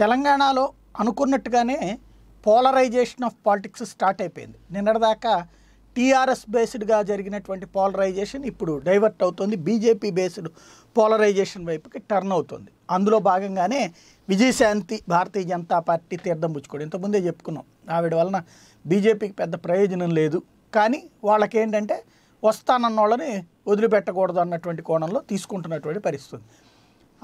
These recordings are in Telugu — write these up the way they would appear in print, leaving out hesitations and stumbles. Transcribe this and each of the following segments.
తెలంగాణలో అనుకున్నట్టుగానే పోలరైజేషన్ ఆఫ్ పాలిటిక్స్ స్టార్ట్ అయిపోయింది. నిన్నటిదాకా టీఆర్ఎస్ బేస్డ్గా జరిగినటువంటి పోలరైజేషన్ ఇప్పుడు డైవర్ట్ అవుతుంది, బీజేపీ బేస్డ్ పోలరైజేషన్ వైపుకి టర్న్ అవుతుంది. అందులో భాగంగానే విజయశాంతి భారతీయ జనతా పార్టీ తీర్థం పుచ్చుకోడు. ఇంతకుముందే చెప్పుకున్నాం ఆవిడ వలన బీజేపీకి పెద్ద ప్రయోజనం లేదు, కానీ వాళ్ళకేంటంటే వస్తానన్న వాళ్ళని వదిలిపెట్టకూడదు అన్నటువంటి కోణంలో తీసుకుంటున్నటువంటి పరిస్థితి.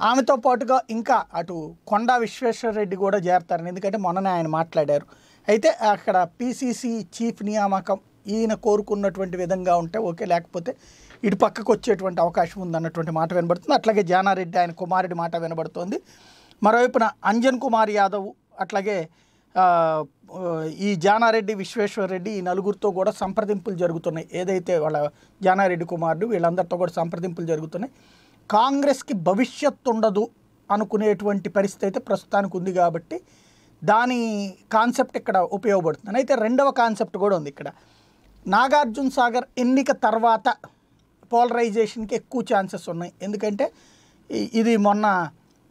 ఆమెతో పాటుగా ఇంకా అటు కొండా విశ్వేశ్వర రెడ్డి కూడా చేరతారని, ఎందుకంటే మొన్ననే ఆయన మాట్లాడారు. అయితే అక్కడ పీసీసీ చీఫ్ నియామకం ఈయన కోరుకున్నటువంటి విధంగా ఉంటే ఓకే, లేకపోతే ఇటు పక్కకు వచ్చేటువంటి అవకాశం ఉందన్నటువంటి మాట వినబడుతుంది. అట్లాగే జానారెడ్డి ఆయన కుమారుడి మాట వినబడుతోంది. మరోవైపున అంజన్ కుమార్ యాదవ్ అట్లాగే ఈ జానారెడ్డి విశ్వేశ్వర రెడ్డి ఈ నలుగురితో కూడా సంప్రదింపులు జరుగుతున్నాయి. ఏదైతే వాళ్ళ జానారెడ్డి కుమారుడు వీళ్ళందరితో కూడా సంప్రదింపులు జరుగుతున్నాయి. కాంగ్రెస్కి భవిష్యత్తు ఉండదు అనుకునేటువంటి పరిస్థితి అయితే ప్రస్తుతానికి ఉంది కాబట్టి దాని కాన్సెప్ట్ ఇక్కడ ఉపయోగపడుతుంది. అయితే రెండవ కాన్సెప్ట్ కూడా ఉంది ఇక్కడ, నాగార్జున సాగర్ ఎన్నిక తర్వాత పోలరైజేషన్కి ఎక్కువ ఛాన్సెస్ ఉన్నాయి. ఎందుకంటే ఇది మొన్న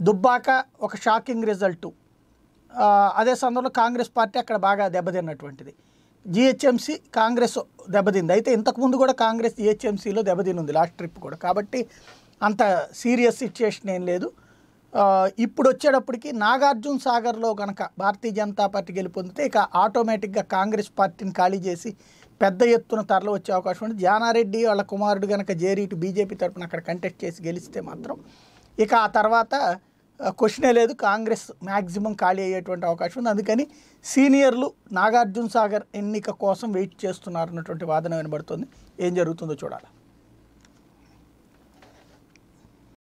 దుబ్బాక ఒక షాకింగ్ రిజల్టు, అదే సందర్భంలో కాంగ్రెస్ పార్టీ అక్కడ బాగా దెబ్బతిన్నటువంటిది. జిహెచ్ఎంసీ కాంగ్రెస్ దెబ్బతింది, అయితే ఇంతకుముందు కూడా కాంగ్రెస్ జిహెచ్ఎంసీలో దెబ్బతినుంది లాస్ట్ ట్రిప్ కూడా, కాబట్టి అంత సీరియస్ సిచ్యుయేషన్ ఏం లేదు. ఇప్పుడు వచ్చేటప్పటికి నాగార్జున సాగర్లో కనుక భారతీయ జనతా పార్టీ గెలుపొందితే ఇక ఆటోమేటిక్గా కాంగ్రెస్ పార్టీని ఖాళీ చేసి పెద్ద ఎత్తున తరలి వచ్చే అవకాశం ఉంది. జానారెడ్డి వాళ్ళ కుమారుడు కనుక జేరి ఇటు బీజేపీ తరఫున అక్కడ కంటెస్ట్ చేసి గెలిస్తే మాత్రం ఇక ఆ తర్వాత క్వశ్చనే లేదు, కాంగ్రెస్ మ్యాక్సిమం ఖాళీ అయ్యేటువంటి అవకాశం ఉంది. అందుకని సీనియర్లు నాగార్జున సాగర్ ఎన్నిక కోసం వెయిట్ చేస్తున్నారు అన్నటువంటి వాదన వినబడుతుంది. ఏం జరుగుతుందో చూడాలి.